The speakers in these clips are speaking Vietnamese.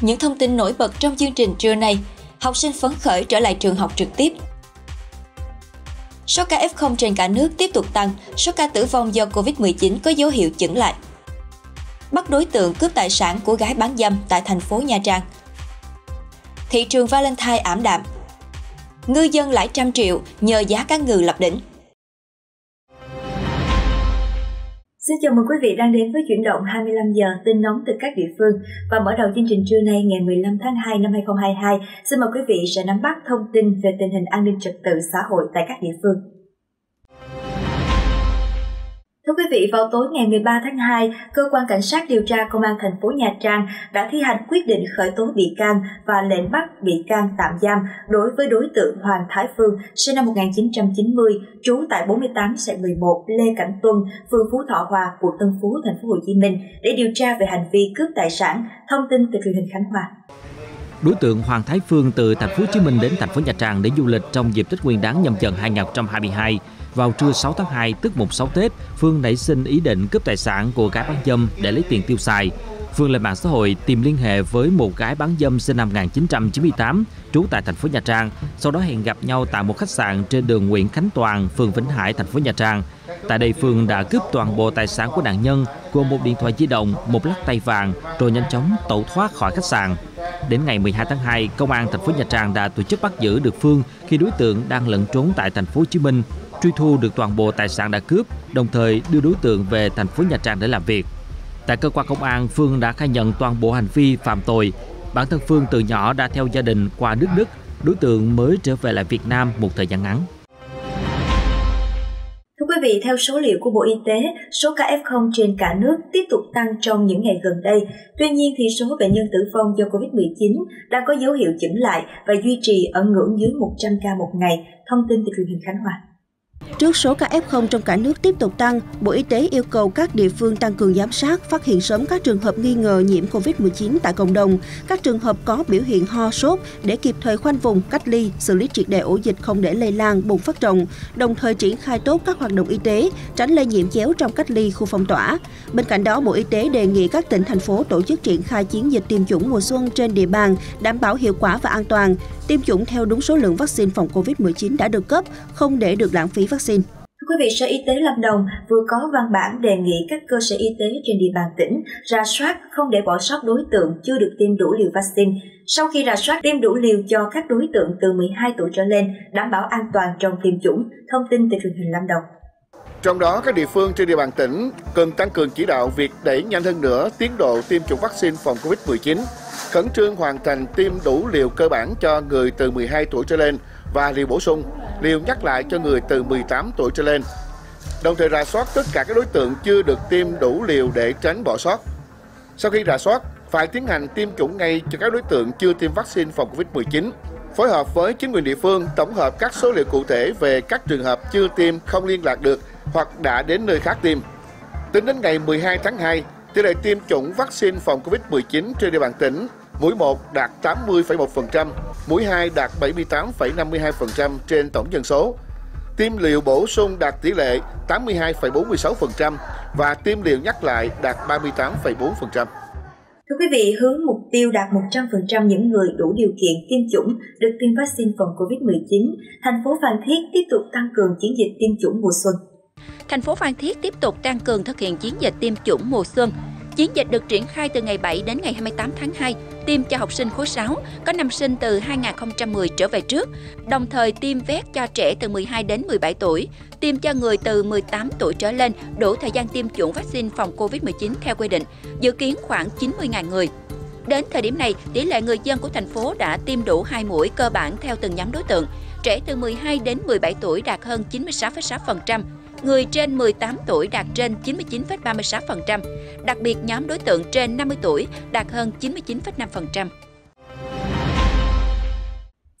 Những thông tin nổi bật trong chương trình trưa nay, học sinh phấn khởi trở lại trường học trực tiếp. Số ca F0 trên cả nước tiếp tục tăng, số ca tử vong do Covid-19 có dấu hiệu chững lại. Bắt đối tượng cướp tài sản của gái bán dâm tại thành phố Nha Trang. Thị trường Valentine ảm đạm. Ngư dân lãi trăm triệu nhờ giá cá ngừ lập đỉnh. Xin chào mừng quý vị đang đến với Chuyển động 25 giờ tin nóng từ các địa phương. Và mở đầu chương trình trưa nay ngày 15 tháng 2 năm 2022, xin mời quý vị sẽ nắm bắt thông tin về tình hình an ninh trật tự xã hội tại các địa phương. Thưa quý vị, vào tối ngày 13 tháng 2, Cơ quan Cảnh sát điều tra Công an thành phố Nha Trang đã thi hành quyết định khởi tố bị can và lệnh bắt bị can tạm giam đối với đối tượng Hoàng Thái Phương, sinh năm 1990, trú tại 48/11 Lê Cảnh Tuân, phường Phú Thọ Hòa, quận Tân Phú, thành phố Hồ Chí Minh để điều tra về hành vi cướp tài sản. Thông tin từ truyền hình Khánh Hòa. Đối tượng Hoàng Thái Phương từ thành phố Hồ Chí Minh đến thành phố Nha Trang để du lịch trong dịp Tết Nguyên đán Nhâm Dần 2022. Vào trưa 6 tháng 2, tức mùng 6 Tết, Phương nảy sinh ý định cướp tài sản của gái bán dâm để lấy tiền tiêu xài. Phương lên mạng xã hội tìm liên hệ với một gái bán dâm sinh năm 1998, trú tại thành phố Nha Trang, sau đó hẹn gặp nhau tại một khách sạn trên đường Nguyễn Khánh Toàn, phường Vĩnh Hải, thành phố Nha Trang. Tại đây, Phương đã cướp toàn bộ tài sản của nạn nhân, gồm một điện thoại di động, một lắc tay vàng, rồi nhanh chóng tẩu thoát khỏi khách sạn. Đến ngày 12 tháng 2, Công an thành phố Nha Trang đã tổ chức bắt giữ được Phương khi đối tượng đang lẩn trốn tại thành phố Hồ Chí Minh, truy thu được toàn bộ tài sản đã cướp, đồng thời đưa đối tượng về thành phố Nha Trang để làm việc. Tại cơ quan công an, Phương đã khai nhận toàn bộ hành vi phạm tội. Bản thân Phương từ nhỏ đã theo gia đình qua nước Đức, đối tượng mới trở về lại Việt Nam một thời gian ngắn. Thưa quý vị, theo số liệu của Bộ Y tế, số ca F0 trên cả nước tiếp tục tăng trong những ngày gần đây. Tuy nhiên, thì số bệnh nhân tử vong do Covid-19 đang có dấu hiệu chững lại và duy trì ở ngưỡng dưới 100 ca một ngày. Thông tin từ truyền hình Khánh Hòa. Trước số ca F0 trong cả nước tiếp tục tăng, Bộ Y tế yêu cầu các địa phương tăng cường giám sát, phát hiện sớm các trường hợp nghi ngờ nhiễm COVID-19 tại cộng đồng, các trường hợp có biểu hiện ho, sốt để kịp thời khoanh vùng, cách ly, xử lý triệt để ổ dịch không để lây lan, bùng phát rộng, đồng thời triển khai tốt các hoạt động y tế, tránh lây nhiễm chéo trong cách ly, khu phong tỏa. Bên cạnh đó, Bộ Y tế đề nghị các tỉnh, thành phố tổ chức triển khai chiến dịch tiêm chủng mùa xuân trên địa bàn, đảm bảo hiệu quả và an toàn, tiêm chủng theo đúng số lượng vaccine phòng COVID-19 đã được cấp, không để được lãng phí vaccine. Quý vị, Sở Y tế Lâm Đồng vừa có văn bản đề nghị các cơ sở y tế trên địa bàn tỉnh rà soát không để bỏ sót đối tượng chưa được tiêm đủ liều vaccine. Sau khi rà soát, tiêm đủ liều cho các đối tượng từ 12 tuổi trở lên, đảm bảo an toàn trong tiêm chủng. Thông tin từ truyền hình Lâm Đồng. Trong đó, các địa phương trên địa bàn tỉnh cần tăng cường chỉ đạo việc đẩy nhanh hơn nữa tiến độ tiêm chủng vaccine phòng COVID-19, khẩn trương hoàn thành tiêm đủ liều cơ bản cho người từ 12 tuổi trở lên và liều bổ sung, liều nhắc lại cho người từ 18 tuổi trở lên. Đồng thời rà soát tất cả các đối tượng chưa được tiêm đủ liều để tránh bỏ sót. Sau khi rà soát, phải tiến hành tiêm chủng ngay cho các đối tượng chưa tiêm vaccine phòng COVID-19. Phối hợp với chính quyền địa phương tổng hợp các số liệu cụ thể về các trường hợp chưa tiêm, không liên lạc được hoặc đã đến nơi khác tiêm. Tính đến ngày 12 tháng 2, tỷ lệ tiêm chủng vaccine phòng COVID-19 trên địa bàn tỉnh mũi 1 đạt 80,1%, mũi 2 đạt 78,52% trên tổng dân số. Tiêm liều bổ sung đạt tỷ lệ 82,46% và tiêm liều nhắc lại đạt 38,4%. Thưa quý vị, hướng mục tiêu đạt 100% những người đủ điều kiện tiêm chủng được tiêm vaccine phòng COVID-19, thành phố Phan Thiết tiếp tục tăng cường chiến dịch tiêm chủng mùa xuân. Thành phố Phan Thiết tiếp tục tăng cường thực hiện chiến dịch tiêm chủng mùa xuân. Chiến dịch được triển khai từ ngày 7 đến ngày 28 tháng 2, tiêm cho học sinh khối 6, có năm sinh từ 2010 trở về trước, đồng thời tiêm vét cho trẻ từ 12 đến 17 tuổi, tiêm cho người từ 18 tuổi trở lên đủ thời gian tiêm chủng vaccine phòng COVID-19 theo quy định, dự kiến khoảng 90.000 người. Đến thời điểm này, tỷ lệ người dân của thành phố đã tiêm đủ 2 mũi cơ bản theo từng nhóm đối tượng. Trẻ từ 12 đến 17 tuổi đạt hơn 96,6%, người trên 18 tuổi đạt trên 99,36%, đặc biệt nhóm đối tượng trên 50 tuổi đạt hơn 99,5%.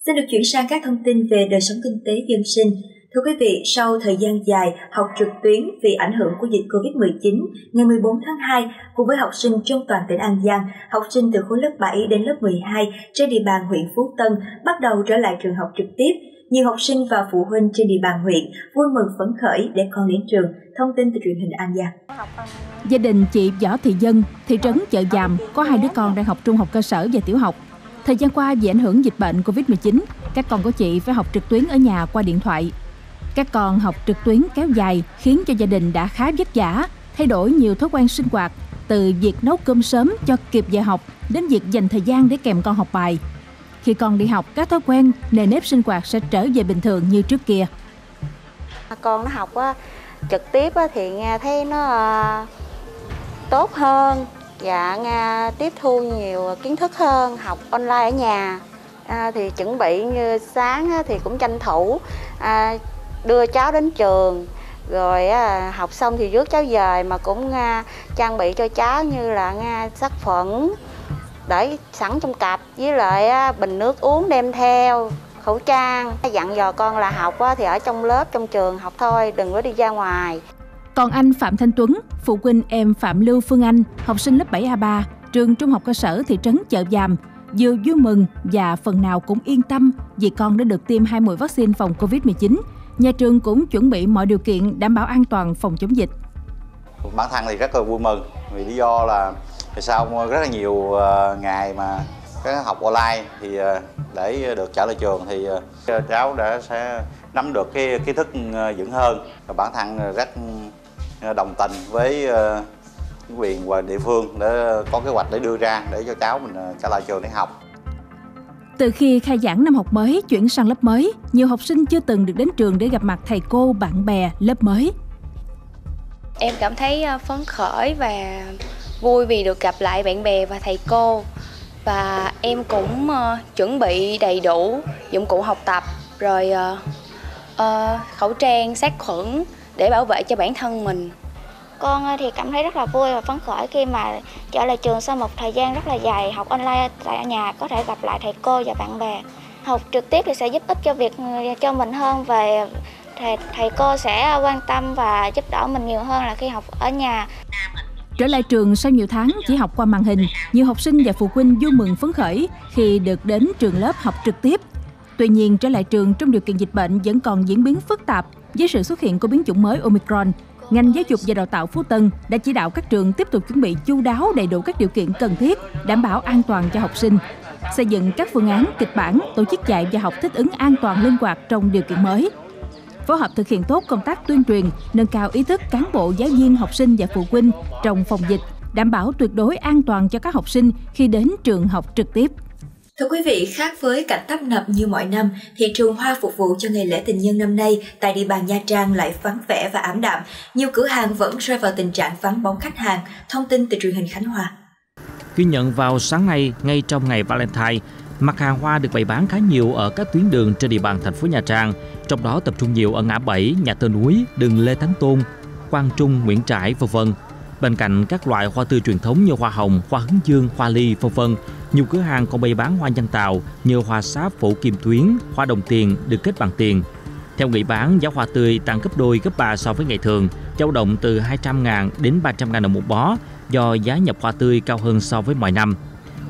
Xin được chuyển sang các thông tin về đời sống kinh tế dân sinh. Thưa quý vị, sau thời gian dài học trực tuyến vì ảnh hưởng của dịch Covid-19, ngày 14 tháng 2, cùng với học sinh trong toàn tỉnh An Giang, học sinh từ khối lớp 7 đến lớp 12 trên địa bàn huyện Phú Tân bắt đầu trở lại trường học trực tiếp. Nhiều học sinh và phụ huynh trên địa bàn huyện vui mừng phấn khởi để con đến trường. Thông tin từ truyền hình An Giang. Gia đình chị Võ Thị Dân, thị trấn Chợ Giàm có hai đứa con đang học trung học cơ sở và tiểu học. Thời gian qua vì ảnh hưởng dịch bệnh Covid-19, các con của chị phải học trực tuyến ở nhà qua điện thoại. Các con học trực tuyến kéo dài khiến cho gia đình đã khá vất vả, thay đổi nhiều thói quen sinh hoạt, từ việc nấu cơm sớm cho kịp giờ học đến việc dành thời gian để kèm con học bài. Khi con đi học, các thói quen, nề nếp sinh hoạt sẽ trở về bình thường như trước kia. Con nó học trực tiếp thì nghe thấy nó tốt hơn, dạ nghe tiếp thu nhiều kiến thức hơn, học online ở nhà. Thì chuẩn bị như sáng thì cũng tranh thủ đưa cháu đến trường, rồi học xong thì rước cháu về, mà cũng trang bị cho cháu như là sát khuẩn để sẵn trong cặp, với lại bình nước uống đem theo, khẩu trang. Dặn dò con là học thì ở trong lớp, trong trường học thôi, đừng có đi ra ngoài. Còn anh Phạm Thanh Tuấn, phụ huynh em Phạm Lưu Phương Anh, học sinh lớp 7A3, trường trung học cơ sở thị trấn Chợ Giàm, vừa vui mừng và phần nào cũng yên tâm vì con đã được tiêm 2 mũi vaccine phòng Covid-19. Nhà trường cũng chuẩn bị mọi điều kiện đảm bảo an toàn phòng chống dịch. Bản thân thì rất là vui mừng vì lý do là sau rất là nhiều ngày mà các học online thì để được trở lại trường thì cháu đã sẽ nắm được cái kiến thức vững hơn. Bản thân rất đồng tình với chính quyền và địa phương để có kế hoạch để đưa ra để cho cháu mình trở lại trường để học. Từ khi khai giảng năm học mới chuyển sang lớp mới, nhiều học sinh chưa từng được đến trường để gặp mặt thầy cô, bạn bè lớp mới. Em cảm thấy phấn khởi và vui vì được gặp lại bạn bè và thầy cô. Và em cũng chuẩn bị đầy đủ dụng cụ học tập, rồi khẩu trang, sát khuẩn để bảo vệ cho bản thân mình. Con thì cảm thấy rất là vui và phấn khởi khi mà trở lại trường sau một thời gian rất là dài học online tại nhà, có thể gặp lại thầy cô và bạn bè. Học trực tiếp thì sẽ giúp ích cho việc cho mình hơn, về thầy cô sẽ quan tâm và giúp đỡ mình nhiều hơn là khi học ở nhà. Trở lại trường sau nhiều tháng chỉ học qua màn hình, nhiều học sinh và phụ huynh vui mừng phấn khởi khi được đến trường lớp học trực tiếp. Tuy nhiên, trở lại trường trong điều kiện dịch bệnh vẫn còn diễn biến phức tạp với sự xuất hiện của biến chủng mới Omicron. Ngành Giáo dục và Đào tạo Phú Tân đã chỉ đạo các trường tiếp tục chuẩn bị chu đáo đầy đủ các điều kiện cần thiết, đảm bảo an toàn cho học sinh, xây dựng các phương án, kịch bản, tổ chức dạy và học thích ứng an toàn linh hoạt trong điều kiện mới. Phối hợp thực hiện tốt công tác tuyên truyền, nâng cao ý thức cán bộ, giáo viên, học sinh và phụ huynh trong phòng dịch, đảm bảo tuyệt đối an toàn cho các học sinh khi đến trường học trực tiếp. Thưa quý vị, khác với cảnh tấp nập như mọi năm, thị trường hoa phục vụ cho ngày lễ tình nhân năm nay tại địa bàn Nha Trang lại vắng vẻ và ảm đạm. Nhiều cửa hàng vẫn rơi vào tình trạng vắng bóng khách hàng. Thông tin từ truyền hình Khánh Hòa. Ghi nhận vào sáng nay, ngay trong ngày Valentine, mặt hàng hoa được bày bán khá nhiều ở các tuyến đường trên địa bàn thành phố Nha Trang, trong đó tập trung nhiều ở ngã 7, Nhà Thờ Núi, đường Lê Thánh Tôn, Quang Trung, Nguyễn Trãi, v.v. Bên cạnh các loại hoa tươi truyền thống như hoa hồng, hoa hướng dương, hoa ly, v.v., nhiều cửa hàng còn bày bán hoa nhân tạo như hoa sáp phủ kim tuyến, hoa đồng tiền được kết bằng tiền. Theo người bán, giá hoa tươi tăng gấp đôi, gấp ba so với ngày thường, dao động từ 200.000 đến 300.000 đồng một bó do giá nhập hoa tươi cao hơn so với mọi năm.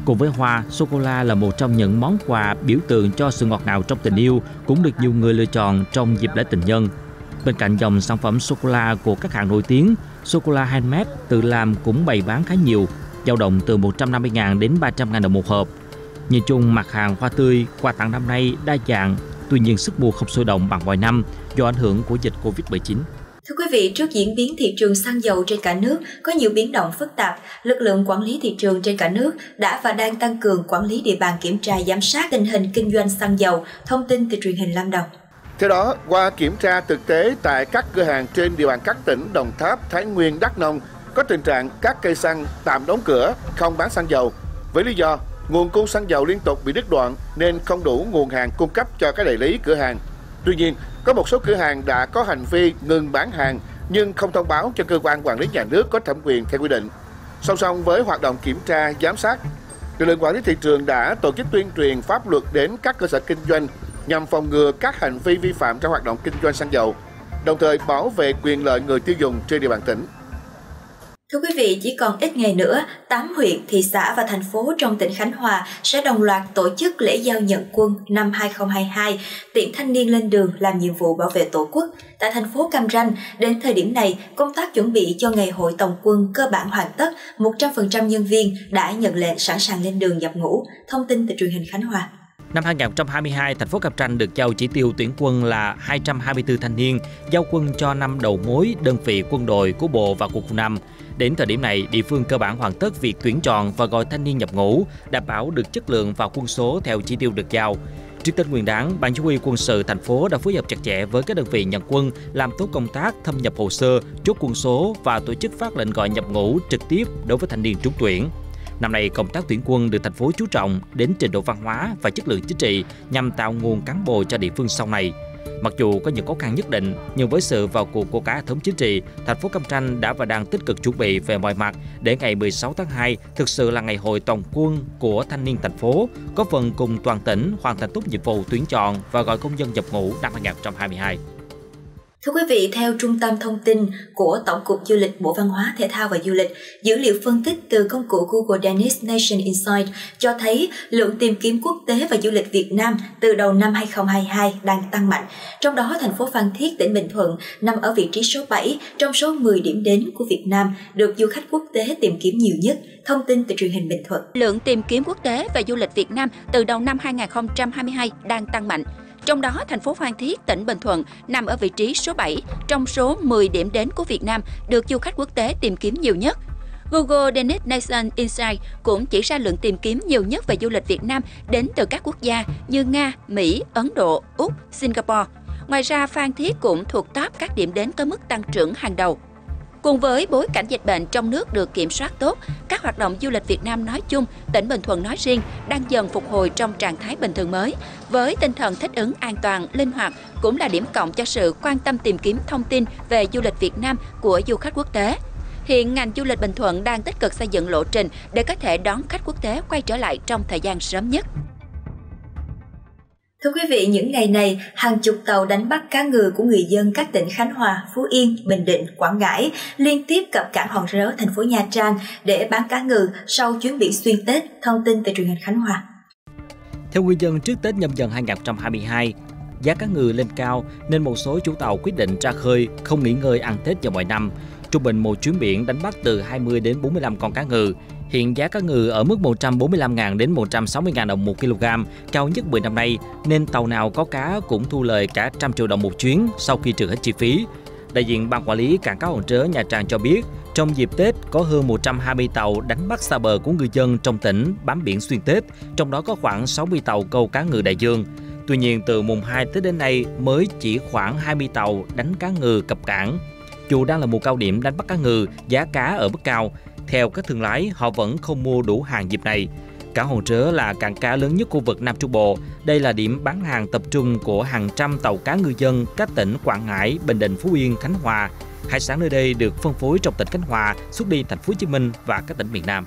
Cùng với hoa, sô-cô-la là một trong những món quà biểu tượng cho sự ngọt ngào trong tình yêu, cũng được nhiều người lựa chọn trong dịp lễ tình nhân. Bên cạnh dòng sản phẩm sô-cô-la của các hãng nổi tiếng, sô-cô-la handmade tự làm cũng bày bán khá nhiều, dao động từ 150.000 đến 300.000 đồng một hộp. Nhìn chung, mặt hàng hoa tươi quà tặng năm nay đa dạng, tuy nhiên sức mua không sôi động bằng mọi năm do ảnh hưởng của dịch Covid-19. Thưa quý vị, trước diễn biến thị trường xăng dầu trên cả nước có nhiều biến động phức tạp, lực lượng quản lý thị trường trên cả nước đã và đang tăng cường quản lý địa bàn, kiểm tra giám sát tình hình kinh doanh xăng dầu. Thông tin từ truyền hình Lâm Đồng. Theo đó, qua kiểm tra thực tế tại các cửa hàng trên địa bàn các tỉnh Đồng Tháp, Thái Nguyên, Đắk Nông, có tình trạng các cây xăng tạm đóng cửa, không bán xăng dầu với lý do nguồn cung xăng dầu liên tục bị đứt đoạn nên không đủ nguồn hàng cung cấp cho các đại lý cửa hàng. Tuy nhiên, có một số cửa hàng đã có hành vi ngừng bán hàng nhưng không thông báo cho cơ quan quản lý nhà nước có thẩm quyền theo quy định. Song song với hoạt động kiểm tra, giám sát, lực lượng quản lý thị trường đã tổ chức tuyên truyền pháp luật đến các cơ sở kinh doanh nhằm phòng ngừa các hành vi vi phạm trong hoạt động kinh doanh xăng dầu, đồng thời bảo vệ quyền lợi người tiêu dùng trên địa bàn tỉnh. Thưa quý vị, chỉ còn ít ngày nữa, 8 huyện, thị xã và thành phố trong tỉnh Khánh Hòa sẽ đồng loạt tổ chức lễ giao nhận quân năm 2022, tiễn thanh niên lên đường làm nhiệm vụ bảo vệ Tổ quốc. Tại thành phố Cam Ranh, đến thời điểm này, công tác chuẩn bị cho ngày hội tổng quân cơ bản hoàn tất, 100% nhân viên đã nhận lệnh sẵn sàng lên đường nhập ngũ. Thông tin từ truyền hình Khánh Hòa. Năm 2022, thành phố Cam Ranh được giao chỉ tiêu tuyển quân là 224 thanh niên, giao quân cho 5 đầu mối, đơn vị quân đội của Bộ và Cục Nam. Đến thời điểm này, địa phương cơ bản hoàn tất việc tuyển chọn và gọi thanh niên nhập ngũ, đảm bảo được chất lượng và quân số theo chỉ tiêu được giao. Trước Tết Nguyên đán, Ban Chỉ huy Quân sự thành phố đã phối hợp chặt chẽ với các đơn vị nhận quân, làm tốt công tác thâm nhập hồ sơ, chốt quân số và tổ chức phát lệnh gọi nhập ngũ trực tiếp đối với thanh niên trúng tuyển. Năm nay, công tác tuyển quân được thành phố chú trọng đến trình độ văn hóa và chất lượng chính trị nhằm tạo nguồn cán bộ cho địa phương sau này. Mặc dù có những khó khăn nhất định, nhưng với sự vào cuộc của cả hệ thống chính trị, thành phố Cam Ranh đã và đang tích cực chuẩn bị về mọi mặt để ngày 16 tháng 2 thực sự là ngày hội toàn quân của thanh niên thành phố, góp phần cùng toàn tỉnh hoàn thành tốt nhiệm vụ tuyển chọn và gọi công dân nhập ngũ năm 2022. Thưa quý vị, theo Trung tâm Thông tin của Tổng cục Du lịch Bộ Văn hóa, Thể thao và Du lịch, dữ liệu phân tích từ công cụ Google Destination Insight cho thấy lượng tìm kiếm quốc tế và du lịch Việt Nam từ đầu năm 2022 đang tăng mạnh. Trong đó, thành phố Phan Thiết, tỉnh Bình Thuận nằm ở vị trí số 7 trong số 10 điểm đến của Việt Nam được du khách quốc tế tìm kiếm nhiều nhất. Thông tin từ truyền hình Bình Thuận. Lượng tìm kiếm quốc tế và du lịch Việt Nam từ đầu năm 2022 đang tăng mạnh. Trong đó, thành phố Phan Thiết, tỉnh Bình Thuận nằm ở vị trí số 7 trong số 10 điểm đến của Việt Nam được du khách quốc tế tìm kiếm nhiều nhất. Google Destination Insight cũng chỉ ra lượng tìm kiếm nhiều nhất về du lịch Việt Nam đến từ các quốc gia như Nga, Mỹ, Ấn Độ, Úc, Singapore. Ngoài ra, Phan Thiết cũng thuộc top các điểm đến có mức tăng trưởng hàng đầu. Cùng với bối cảnh dịch bệnh trong nước được kiểm soát tốt, các hoạt động du lịch Việt Nam nói chung, tỉnh Bình Thuận nói riêng đang dần phục hồi trong trạng thái bình thường mới. Với tinh thần thích ứng an toàn, linh hoạt cũng là điểm cộng cho sự quan tâm tìm kiếm thông tin về du lịch Việt Nam của du khách quốc tế. Hiện ngành du lịch Bình Thuận đang tích cực xây dựng lộ trình để có thể đón khách quốc tế quay trở lại trong thời gian sớm nhất. Thưa quý vị, những ngày này, hàng chục tàu đánh bắt cá ngừ của người dân các tỉnh Khánh Hòa, Phú Yên, Bình Định, Quảng Ngãi liên tiếp cập cảng Hòn Rớ, thành phố Nha Trang để bán cá ngừ sau chuyến biển xuyên Tết, thông tin từ truyền hình Khánh Hòa. Theo ngư dân, trước Tết Nhâm Dần 2022, giá cá ngừ lên cao nên một số chủ tàu quyết định ra khơi, không nghỉ ngơi ăn Tết như mọi năm. Trung bình một chuyến biển đánh bắt từ 20 đến 45 con cá ngừ. Hiện giá cá ngừ ở mức 145.000 đến 160.000 đồng 1 kg, cao nhất 10 năm nay, nên tàu nào có cá cũng thu lời cả 100 triệu đồng một chuyến sau khi trừ hết chi phí. Đại diện Ban Quản lý Cảng cá Hòn Rớ Nha Trang cho biết, trong dịp Tết có hơn 120 tàu đánh bắt xa bờ của người dân trong tỉnh bám biển xuyên Tết, trong đó có khoảng 60 tàu câu cá ngừ đại dương. Tuy nhiên, từ mùng 2 Tết đến nay mới chỉ khoảng 20 tàu đánh cá ngừ cập cảng. Dù đang là mùa cao điểm đánh bắt cá ngừ, giá cá ở mức cao. Theo các thương lái, họ vẫn không mua đủ hàng dịp này. Cảng Hòn Rớ là cảng cá lớn nhất khu vực Nam Trung Bộ. Đây là điểm bán hàng tập trung của hàng trăm tàu cá ngư dân các tỉnh Quảng Ngãi, Bình Định, Phú Yên, Khánh Hòa. Hải sản nơi đây được phân phối trong tỉnh Khánh Hòa, xuất đi thành phố Hồ Chí Minh và các tỉnh miền Nam.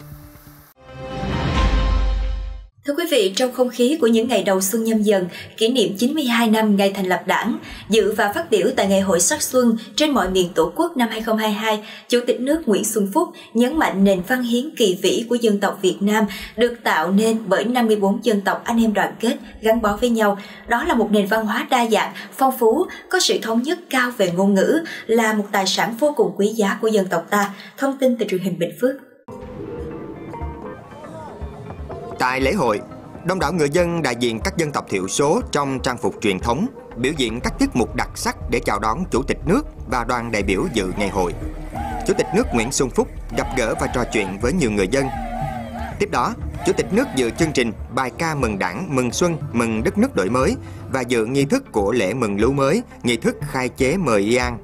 Thưa quý vị, trong không khí của những ngày đầu xuân Nhâm Dần, kỷ niệm 92 năm ngày thành lập Đảng, dự và phát biểu tại ngày hội sắc xuân trên mọi miền Tổ quốc năm 2022, Chủ tịch nước Nguyễn Xuân Phúc nhấn mạnh nền văn hiến kỳ vĩ của dân tộc Việt Nam được tạo nên bởi 54 dân tộc anh em đoàn kết, gắn bó với nhau. Đó là một nền văn hóa đa dạng, phong phú, có sự thống nhất cao về ngôn ngữ, là một tài sản vô cùng quý giá của dân tộc ta. Thông tin từ truyền hình Bình Phước. Tại lễ hội, đông đảo người dân đại diện các dân tộc thiểu số trong trang phục truyền thống biểu diễn các tiết mục đặc sắc để chào đón Chủ tịch nước và đoàn đại biểu dự ngày hội. Chủ tịch nước Nguyễn Xuân Phúc gặp gỡ và trò chuyện với nhiều người dân. Tiếp đó, Chủ tịch nước dự chương trình bài ca mừng Đảng, mừng Xuân, mừng đất nước đổi mới và dự nghi thức của lễ mừng lúa mới, nghi thức khai chế mời y an.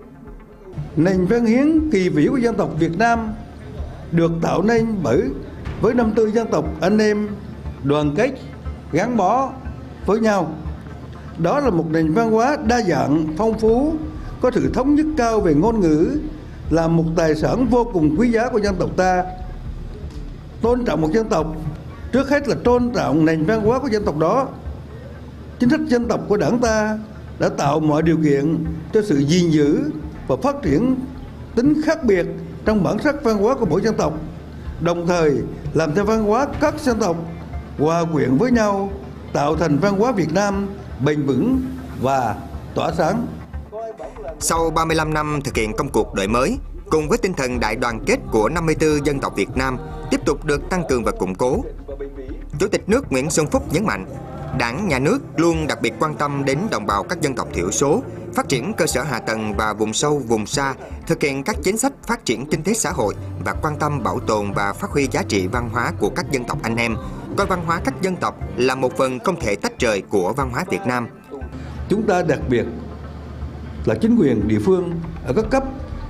Nền văn hiến kỳ vĩ của dân tộc Việt Nam được tạo nên bởi với 54 dân tộc anh em đoàn kết, gắn bó với nhau. Đó là một nền văn hóa đa dạng, phong phú, có sự thống nhất cao về ngôn ngữ, là một tài sản vô cùng quý giá của dân tộc ta. Tôn trọng một dân tộc, trước hết là tôn trọng nền văn hóa của dân tộc đó. Chính sách dân tộc của Đảng ta đã tạo mọi điều kiện cho sự gìn giữ và phát triển tính khác biệt trong bản sắc văn hóa của mỗi dân tộc, đồng thời làm theo văn hóa các dân tộc hòa quyện với nhau, tạo thành văn hóa Việt Nam bền vững và tỏa sáng. Sau 35 năm thực hiện công cuộc đổi mới, cùng với tinh thần đại đoàn kết của 54 dân tộc Việt Nam tiếp tục được tăng cường và củng cố, Chủ tịch nước Nguyễn Xuân Phúc nhấn mạnh, Đảng, Nhà nước luôn đặc biệt quan tâm đến đồng bào các dân tộc thiểu số, phát triển cơ sở hạ tầng và vùng sâu, vùng xa, thực hiện các chính sách phát triển kinh tế xã hội và quan tâm bảo tồn và phát huy giá trị văn hóa của các dân tộc anh em, coi văn hóa các dân tộc là một phần không thể tách rời của văn hóa Việt Nam. Chúng ta đặc biệt là chính quyền địa phương ở các cấp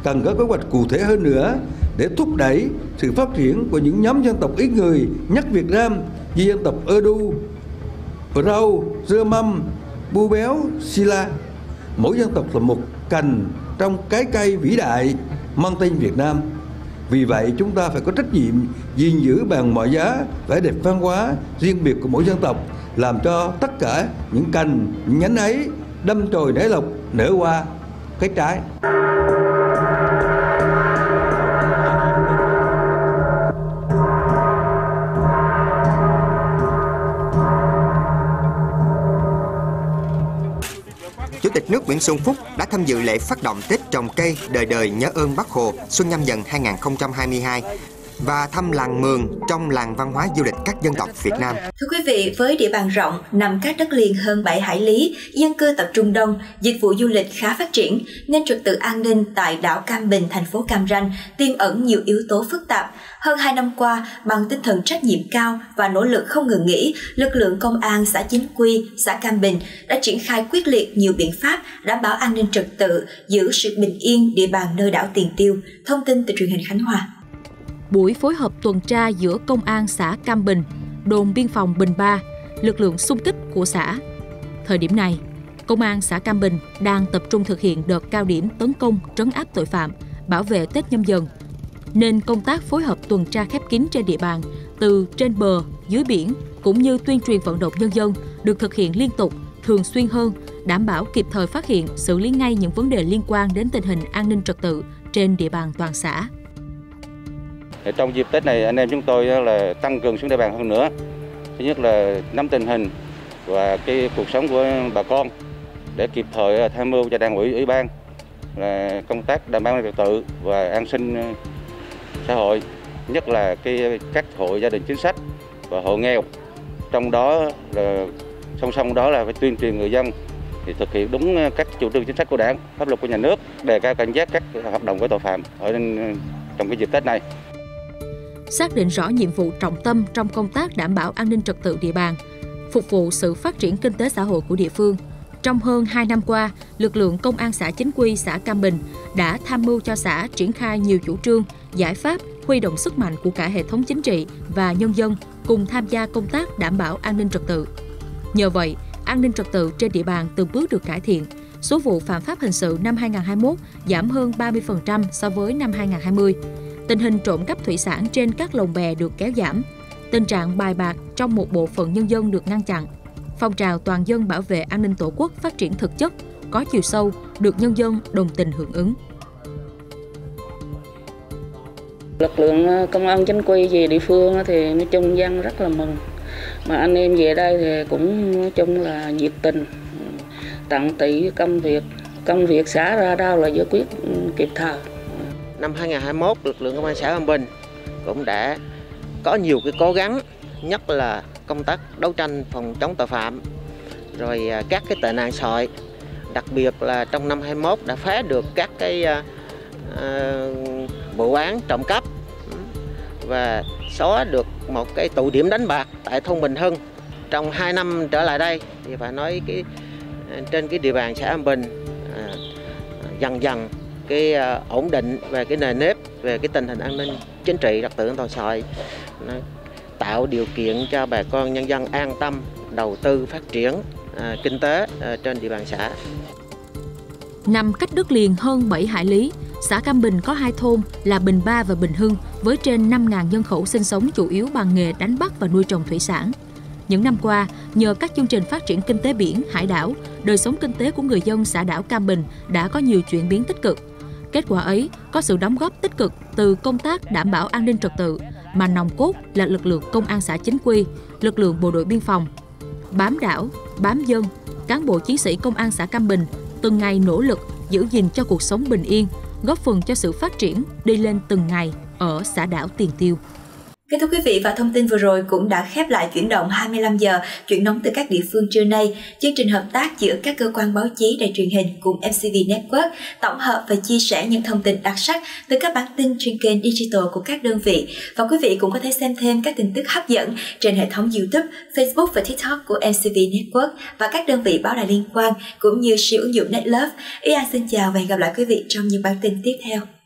cần có kế hoạch cụ thể hơn nữa để thúc đẩy sự phát triển của những nhóm dân tộc ít người nhất Việt Nam như dân tộc Ơ Đu, Rau, Rơ Mâm, Bu Béo, Si La. Mỗi dân tộc là một cành trong cái cây vĩ đại mang tên Việt Nam. Vì vậy chúng ta phải có trách nhiệm gìn giữ bằng mọi giá vẻ đẹp văn hóa riêng biệt của mỗi dân tộc, làm cho tất cả những cành, những nhánh ấy đâm chồi nảy lộc, nở hoa cái trái. Chủ tịch nước Nguyễn Xuân Phúc đã tham dự lễ phát động Tết trồng cây đời đời nhớ ơn Bác Hồ xuân Nhâm Dần 2022 và thăm làng Mường trong làng văn hóa du lịch các dân tộc Việt Nam. Thưa quý vị, với địa bàn rộng, nằm cách đất liền hơn 7 hải lý, dân cư tập trung đông, dịch vụ du lịch khá phát triển, nên trật tự an ninh tại đảo Cam Bình, thành phố Cam Ranh tiềm ẩn nhiều yếu tố phức tạp. Hơn 2 năm qua, bằng tinh thần trách nhiệm cao và nỗ lực không ngừng nghỉ, lực lượng công an xã chính quy, xã Cam Bình đã triển khai quyết liệt nhiều biện pháp đảm bảo an ninh trật tự, giữ sự bình yên địa bàn nơi đảo Tiền Tiêu. Thông tin từ truyền hình Khánh Hòa. Buổi phối hợp tuần tra giữa công an xã Cam Bình, đồn biên phòng Bình Ba, lực lượng xung kích của xã. Thời điểm này, công an xã Cam Bình đang tập trung thực hiện đợt cao điểm tấn công, trấn áp tội phạm, bảo vệ Tết Nhâm Dần, nên công tác phối hợp tuần tra khép kín trên địa bàn, từ trên bờ, dưới biển, cũng như tuyên truyền vận động nhân dân được thực hiện liên tục, thường xuyên hơn, đảm bảo kịp thời phát hiện, xử lý ngay những vấn đề liên quan đến tình hình an ninh trật tự trên địa bàn toàn xã. Trong dịp Tết này, anh em chúng tôi là tăng cường xuống địa bàn hơn nữa. Thứ nhất là nắm tình hình và cái cuộc sống của bà con để kịp thời tham mưu cho Đảng ủy, Ủy ban là công tác đảm bảo an ninh trật tự và an sinh xã hội, nhất là các hộ gia đình chính sách và hộ nghèo. Trong đó là song song đó là phải tuyên truyền người dân thì thực hiện đúng các chủ trương chính sách của Đảng, pháp luật của Nhà nước, đề cao cảnh giác các hoạt động của tội phạm ở trong cái dịp Tết này. Xác định rõ nhiệm vụ trọng tâm trong công tác đảm bảo an ninh trật tự địa bàn, phục vụ sự phát triển kinh tế xã hội của địa phương. Trong hơn 2 năm qua, lực lượng công an xã chính quy xã Cam Bình đã tham mưu cho xã triển khai nhiều chủ trương, giải pháp, huy động sức mạnh của cả hệ thống chính trị và nhân dân cùng tham gia công tác đảm bảo an ninh trật tự. Nhờ vậy, an ninh trật tự trên địa bàn từng bước được cải thiện. Số vụ phạm pháp hình sự năm 2021 giảm hơn 30% so với năm 2020. Tình hình trộm cắp thủy sản trên các lồng bè được kéo giảm, tình trạng bài bạc trong một bộ phận nhân dân được ngăn chặn, phong trào toàn dân bảo vệ an ninh Tổ quốc phát triển thực chất, có chiều sâu, được nhân dân đồng tình hưởng ứng. Lực lượng công an chính quy về địa phương thì nói chung dân rất là mừng, mà anh em về đây thì cũng nói chung là nhiệt tình, tận tụy công việc xã ra đâu là giải quyết kịp thời. Năm 2021, lực lượng công an xã Cam Bình cũng đã có nhiều cái cố gắng, nhất là công tác đấu tranh phòng chống tội phạm, rồi các cái tệ nạn xã hội. Đặc biệt là trong năm 2021 đã phá được các cái vụ án trộm cắp và xóa được một cái tụ điểm đánh bạc tại thôn Bình Hưng. Trong 2 năm trở lại đây thì phải nói trên cái địa bàn xã Cam Bình dần dần cái ổn định về cái nền nếp về cái tình hình an ninh chính trị, trật tự an toàn xã hội, tạo điều kiện cho bà con nhân dân an tâm đầu tư phát triển kinh tế trên địa bàn xã. Nằm cách đất liền hơn 7 hải lý, xã Cam Bình có 2 thôn là Bình Ba và Bình Hưng với trên 5.000 nhân khẩu sinh sống chủ yếu bằng nghề đánh bắt và nuôi trồng thủy sản. Những năm qua, nhờ các chương trình phát triển kinh tế biển, hải đảo, đời sống kinh tế của người dân xã đảo Cam Bình đã có nhiều chuyển biến tích cực. Kết quả ấy có sự đóng góp tích cực từ công tác đảm bảo an ninh trật tự, mà nòng cốt là lực lượng công an xã chính quy, lực lượng bộ đội biên phòng. Bám đảo, bám dân, cán bộ chiến sĩ công an xã Cam Bình từng ngày nỗ lực giữ gìn cho cuộc sống bình yên, góp phần cho sự phát triển đi lên từng ngày ở xã đảo Tiền Tiêu. Kính thưa quý vị, và thông tin vừa rồi cũng đã khép lại Chuyển động 25 giờ, chuyển nóng từ các địa phương trưa nay. Chương trình hợp tác giữa các cơ quan báo chí, đài truyền hình cùng MCV Network tổng hợp và chia sẻ những thông tin đặc sắc từ các bản tin trên kênh digital của các đơn vị. Và quý vị cũng có thể xem thêm các tin tức hấp dẫn trên hệ thống YouTube, Facebook và TikTok của MCV Network và các đơn vị báo đài liên quan cũng như siêu ứng dụng NetLove. Ý An xin chào và hẹn gặp lại quý vị trong những bản tin tiếp theo.